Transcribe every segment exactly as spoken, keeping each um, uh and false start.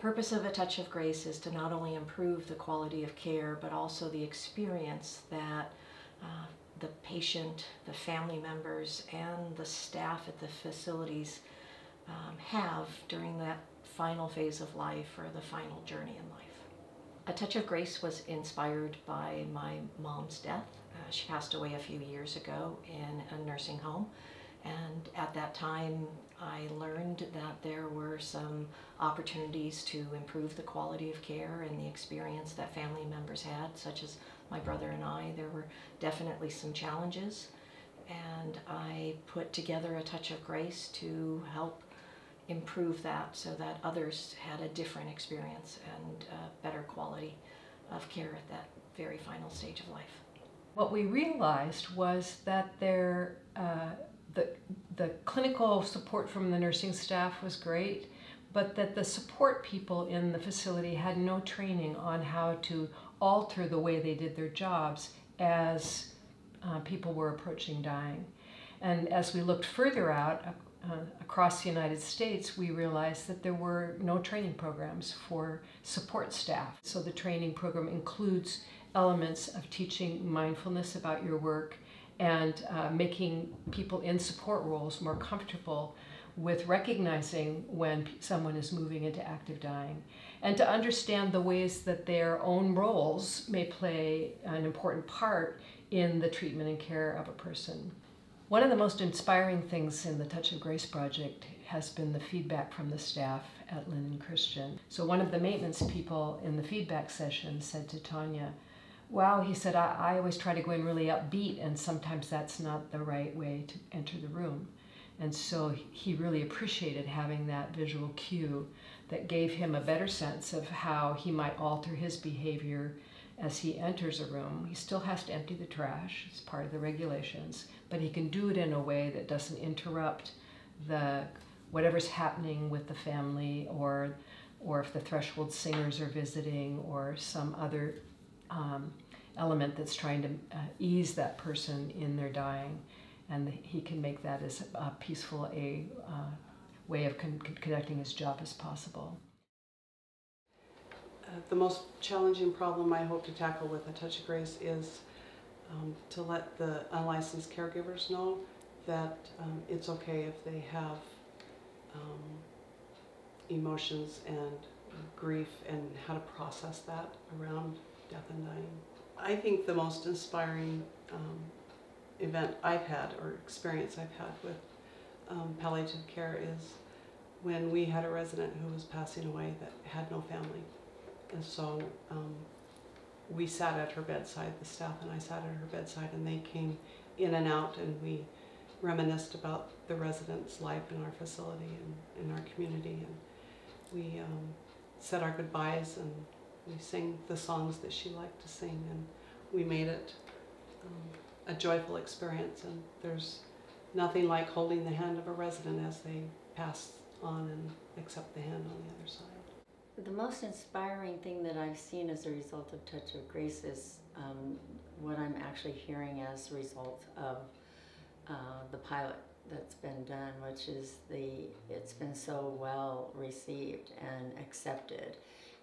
purpose of A Touch of Grace is to not only improve the quality of care, but also the experience that uh, the patient, the family members, and the staff at the facilities um, have during that final phase of life or the final journey in life. A Touch of Grace was inspired by my mom's death. Uh, she passed away a few years ago in a nursing home, and at that time I learned that there were some opportunities to improve the quality of care and the experience that family members had, such as my brother and I. There were definitely some challenges, and I put together A Touch of Grace to help improve that so that others had a different experience and a better quality of care at that very final stage of life. What we realized was that there, uh, the, the clinical support from the nursing staff was great, but that the support people in the facility had no training on how to alter the way they did their jobs as uh, people were approaching dying. And as we looked further out, Uh, across the United States, we realized that there were no training programs for support staff. So the training program includes elements of teaching mindfulness about your work and uh, making people in support roles more comfortable with recognizing when someone is moving into active dying, and to understand the ways that their own roles may play an important part in the treatment and care of a person. One of the most inspiring things in the Touch of Grace project has been the feedback from the staff at Linden Christian. So one of the maintenance people in the feedback session said to Tanya, wow, he said, I, I always try to go in really upbeat, and sometimes that's not the right way to enter the room. And so he really appreciated having that visual cue that gave him a better sense of how he might alter his behavior as he enters a room. He still has to empty the trash, it's part of the regulations, but he can do it in a way that doesn't interrupt the whatever's happening with the family, or, or if the threshold singers are visiting, or some other um, element that's trying to uh, ease that person in their dying. And he can make that as uh, peaceful a uh, way of con conducting his job as possible. Uh, the most challenging problem I hope to tackle with A Touch of Grace is um, to let the unlicensed caregivers know that um, it's okay if they have um, emotions and grief, and how to process that around death and dying. I think the most inspiring um, event I've had, or experience I've had with um, palliative care, is when we had a resident who was passing away that had no family. And so um, we sat at her bedside, the staff and I sat at her bedside, and they came in and out, and we reminisced about the resident's life in our facility and in our community. And we um, said our goodbyes, and we sang the songs that she liked to sing, and we made it um, a joyful experience. And there's nothing like holding the hand of a resident as they pass on and accept the hand on the other side. The most inspiring thing that I've seen as a result of Touch of Grace is um, what I'm actually hearing as a result of uh, the pilot that's been done, which is the, it's been so well received and accepted.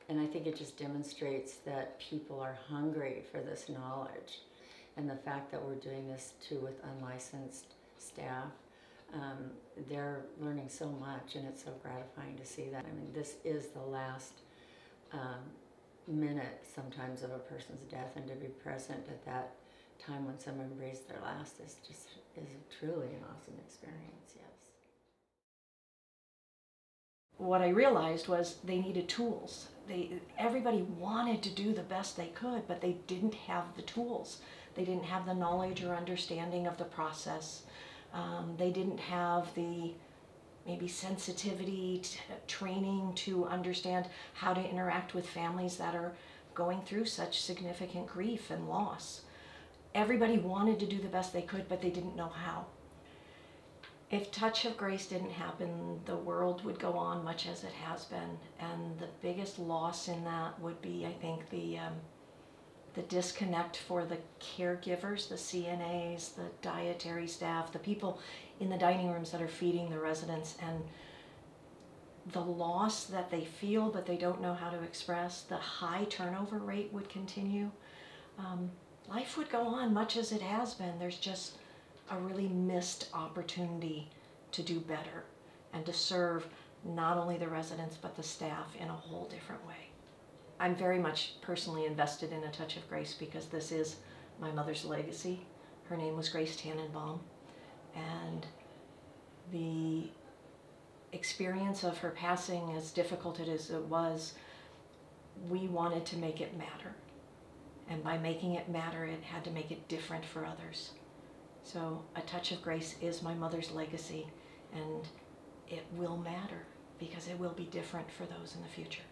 And I think it just demonstrates that people are hungry for this knowledge. And the fact that we're doing this too with unlicensed staff, Um, they're learning so much, and it's so gratifying to see that. I mean, this is the last um, minute sometimes of a person's death, and to be present at that time when someone breathes their last is just is truly an awesome experience, yes. What I realized was they needed tools. They, everybody wanted to do the best they could, but they didn't have the tools. They didn't have the knowledge or understanding of the process. Um, they didn't have the maybe sensitivity t training to understand how to interact with families that are going through such significant grief and loss. Everybody wanted to do the best they could, but they didn't know how. If Touch of Grace didn't happen, the world would go on much as it has been, and the biggest loss in that would be, I think, the um, the disconnect for the caregivers, the C N As, the dietary staff, the people in the dining rooms that are feeding the residents, and the loss that they feel but they don't know how to express, the high turnover rate would continue. Um, life would go on much as it has been. There's just a really missed opportunity to do better and to serve not only the residents but the staff in a whole different way. I'm very much personally invested in A Touch of Grace because this is my mother's legacy. Her name was Grace Tannenbaum, and the experience of her passing, as difficult as it was, we wanted to make it matter. And by making it matter, it had to make it different for others. So A Touch of Grace is my mother's legacy, and it will matter because it will be different for those in the future.